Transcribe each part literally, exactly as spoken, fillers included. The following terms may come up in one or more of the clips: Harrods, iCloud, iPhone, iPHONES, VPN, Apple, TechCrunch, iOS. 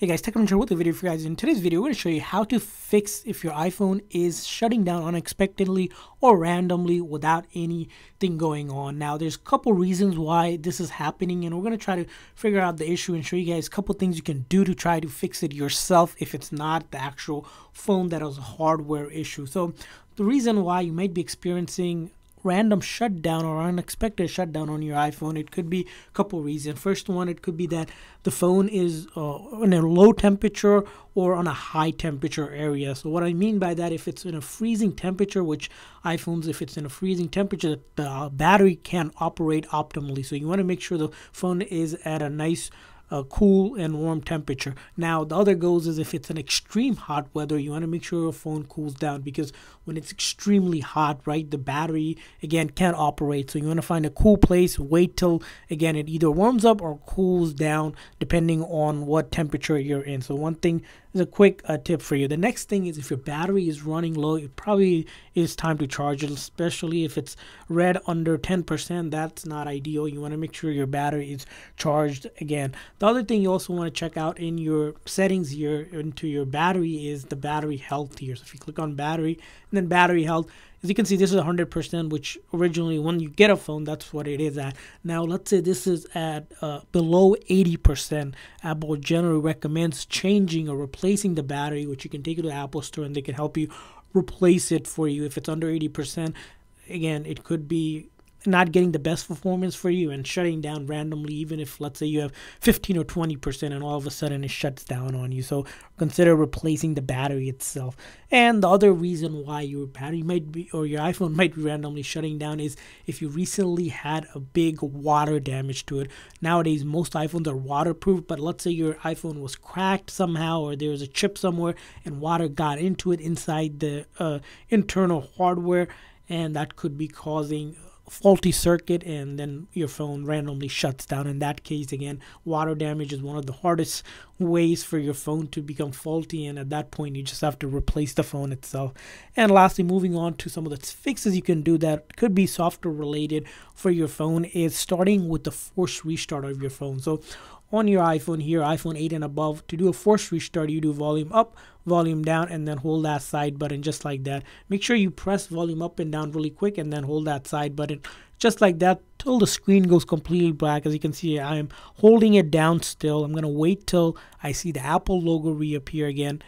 Hey guys, TechCrunch here with a video for you guys. In today's video, we're going to show you how to fix if your iPhone is shutting down unexpectedly or randomly without anything going on. Now, there's a couple reasons why this is happening, and we're going to try to figure out the issue and show you guys a couple things you can do to try to fix it yourself if it's not the actual phone that is a hardware issue. So, the reason why you might be experiencing random shutdown or unexpected shutdown on your iPhone, it could be a couple reasons. First one, it could be that the phone is uh, in a low temperature or on a high temperature area. So what I mean by that, if it's in a freezing temperature, which iPhones, if it's in a freezing temperature, the battery can't operate optimally. So you want to make sure the phone is at a nice Uh, cool and warm temperature. Now the other goes is if it's an extreme hot weather, you want to make sure your phone cools down, because when it's extremely hot, right, the battery again can't operate. So you want to find a cool place, wait till again it either warms up or cools down depending on what temperature you're in. So one thing is a quick uh, tip for you. The next thing is if your battery is running low, it probably is time to charge it, especially if it's red under ten percent. That's not ideal. You want to make sure your battery is charged again. The other thing you also want to check out in your settings here into your battery is the battery health here. So if you click on battery and then battery health, as you can see, this is one hundred percent, which originally when you get a phone, that's what it is at. Now, let's say this is at uh, below eighty percent. Apple generally recommends changing or replacing the battery, which you can take it to the Apple store and they can help you replace it for you. If it's under eighty percent, again, it could be not getting the best performance for you and shutting down randomly, even if let's say you have fifteen or twenty percent and all of a sudden it shuts down on you. So consider replacing the battery itself. And the other reason why your battery might be or your iPhone might be randomly shutting down is if you recently had a big water damage to it. Nowadays most iPhones are waterproof, but let's say your iPhone was cracked somehow or there was a chip somewhere and water got into it inside the uh, internal hardware, and that could be causing faulty circuit, and then your phone randomly shuts down. In that case, again, water damage is one of the hardest ways for your phone to become faulty, and at that point you just have to replace the phone itself. And lastly, moving on to some of the fixes you can do that could be software related for your phone is starting with the forced restart of your phone. So on your iPhone here, iPhone eight and above, to do a forced restart, you do volume up, volume down, and then hold that side button just like that. Make sure you press volume up and down really quick and then hold that side button just like that till the screen goes completely black. As you can see, I am holding it down still. I'm going to wait till I see the Apple logo reappear again.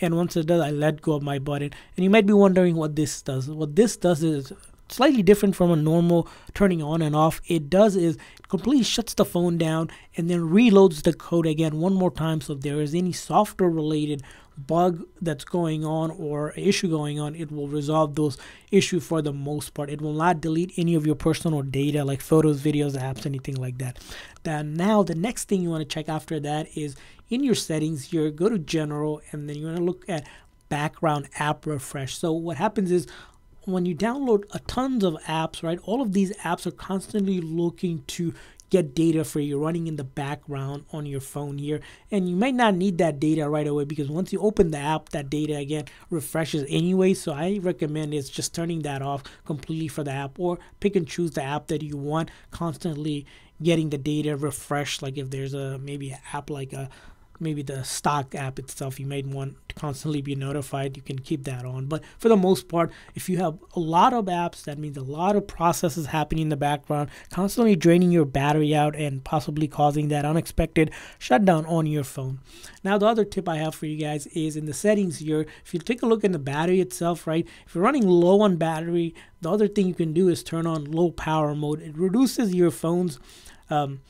And once it does, I let go of my button. And you might be wondering what this does. What this does is slightly different from a normal turning on and off. It does is it completely shuts the phone down and then reloads the code again one more time. So if there is any software related bug that's going on or issue going on, it will resolve those issues for the most part. It will not delete any of your personal data like photos, videos, apps, anything like that. Then now the next thing you want to check after that is in your settings here, go to general, and then you want to look at background app refresh. So what happens is when you download a tons of apps, right, all of these apps are constantly looking to get data for you running in the background on your phone here, and you might not need that data right away because once you open the app, that data again refreshes anyway. So I recommend is just turning that off completely for the app, or pick and choose the app that you want constantly getting the data refreshed. Like if there's a maybe an app like a maybe the stock app itself, you might want to constantly be notified. You can keep that on. But for the most part, if you have a lot of apps, that means a lot of processes happening in the background, constantly draining your battery out and possibly causing that unexpected shutdown on your phone. Now, the other tip I have for you guys is in the settings here, if you take a look at the battery itself, right, if you're running low on battery, the other thing you can do is turn on low power mode. It reduces your phone's um,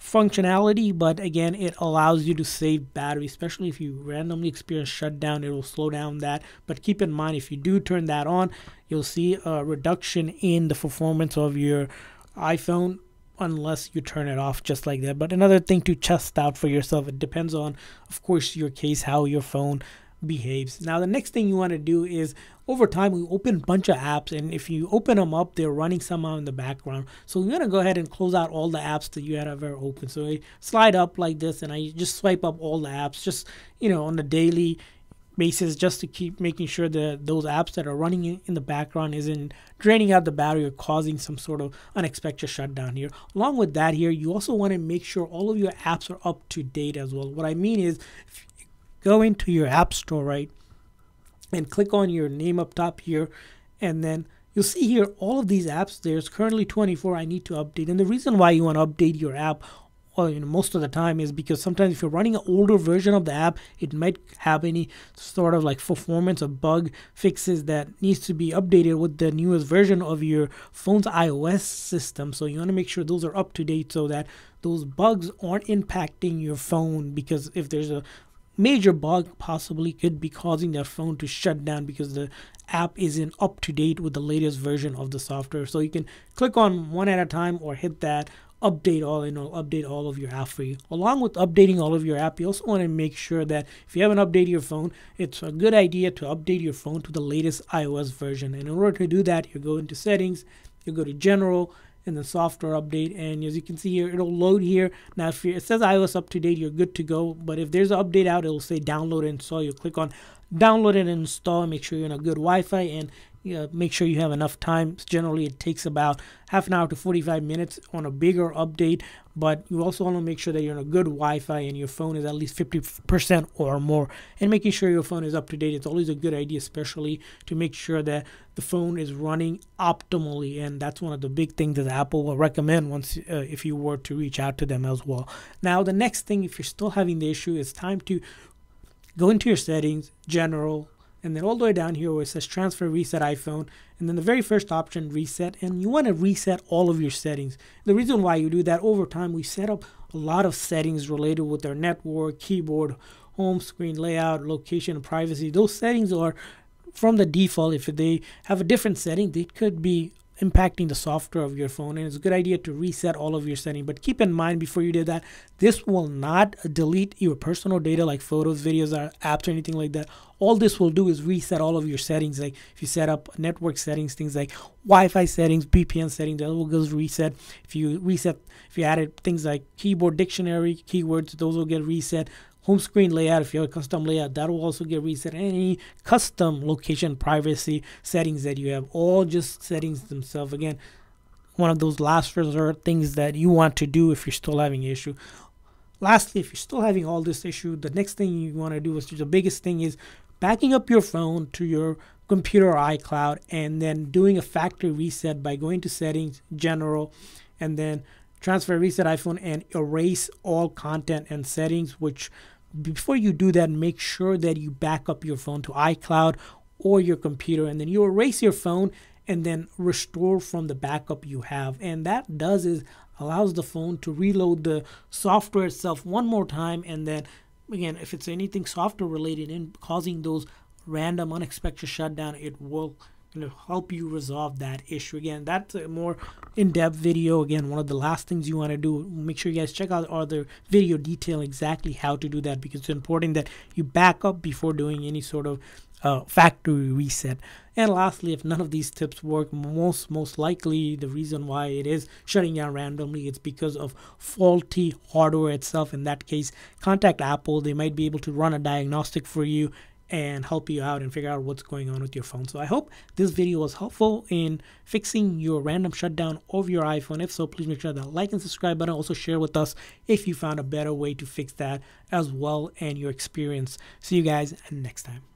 functionality, but again it allows you to save battery, especially if you randomly experience shutdown. It will slow down that, but keep in mind if you do turn that on, you'll see a reduction in the performance of your iPhone unless you turn it off just like that. But another thing to test out for yourself, it depends on, of course, your case, how your phone behaves. Now the next thing you want to do is over time we open a bunch of apps, and if you open them up, they're running somehow in the background. So we're going to go ahead and close out all the apps that you had ever opened. So I slide up like this and I just swipe up all the apps, just, you know, on the daily basis, just to keep making sure that those apps that are running in, in the background isn't draining out the battery or causing some sort of unexpected shutdown here. Along with that here, you also want to make sure all of your apps are up to date as well. What I mean is, if you go into your app store, right, and click on your name up top here, and then you'll see here all of these apps. There's currently twenty-four I need to update, and the reason why you want to update your app, well, you know, most of the time is because sometimes if you're running an older version of the app, it might have any sort of like performance or bug fixes that needs to be updated with the newest version of your phone's iOS system. So you want to make sure those are up to date so that those bugs aren't impacting your phone, because if there's a major bug, possibly could be causing that phone to shut down because the app isn't up to date with the latest version of the software. So you can click on one at a time or hit that update all, and it'll update all of your app for you. Along with updating all of your app, you also want to make sure that if you haven't updated your phone, it's a good idea to update your phone to the latest iOS version. And in order to do that, you go into settings, you go to general, and the software update, and as you can see here, it'll load here. Now if it says iOS up to date, you're good to go, but if there's an update out, it'll say download and install. You click on download and install, and make sure you're on a good Wi-Fi, and you know, make sure you have enough time. Generally it takes about half an hour to forty-five minutes on a bigger update, but you also want to make sure that you're on a good Wi-Fi and your phone is at least fifty percent or more, and making sure your phone is up to date. It's always a good idea, especially to make sure that the phone is running optimally, and that's one of the big things that Apple will recommend once uh, if you were to reach out to them as well. Now the next thing, if you're still having the issue, it's time to go into your settings, general, and then all the way down here where it says transfer, reset iPhone, and then the very first option, reset, and you want to reset all of your settings. The reason why you do that, over time we set up a lot of settings related with our network, keyboard, home screen, layout, location, privacy. Those settings are from the default. If they have a different setting, they could be impacting the software of your phone, and it's a good idea to reset all of your settings. But keep in mind before you do that, this will not delete your personal data like photos, videos, or apps or anything like that. All this will do is reset all of your settings. Like if you set up network settings, things like Wi-Fi settings, V P N settings, that will get reset. If you reset, if you added things like keyboard, dictionary, keywords, those will get reset. Home screen layout, if you have a custom layout, that will also get reset. Any custom location privacy settings that you have, all just settings themselves. Again, one of those last resort things that you want to do if you're still having an issue. Lastly, if you're still having all this issue, the next thing you want to do, which is the biggest thing, is backing up your phone to your computer or iCloud, and then doing a factory reset by going to settings, general, and then transfer, reset iPhone, and erase all content and settings. Which before you do that, make sure that you back up your phone to iCloud or your computer, and then you erase your phone and then restore from the backup you have. And that does is allows the phone to reload the software itself one more time, and then again, if it's anything software related and causing those random unexpected shutdown, it will to help you resolve that issue. Again, that's a more in-depth video. Again, one of the last things you want to do, make sure you guys check out our other video detail exactly how to do that, because it's important that you back up before doing any sort of uh, factory reset. And lastly, if none of these tips work, most most likely the reason why it is shutting down randomly, it's because of faulty hardware itself. In that case, contact Apple. They might be able to run a diagnostic for you and help you out and figure out what's going on with your phone. So I hope this video was helpful in fixing your random shutdown of your iPhone. If so, please make sure that like and subscribe button. Also share with us if you found a better way to fix that as well and your experience. See you guys next time.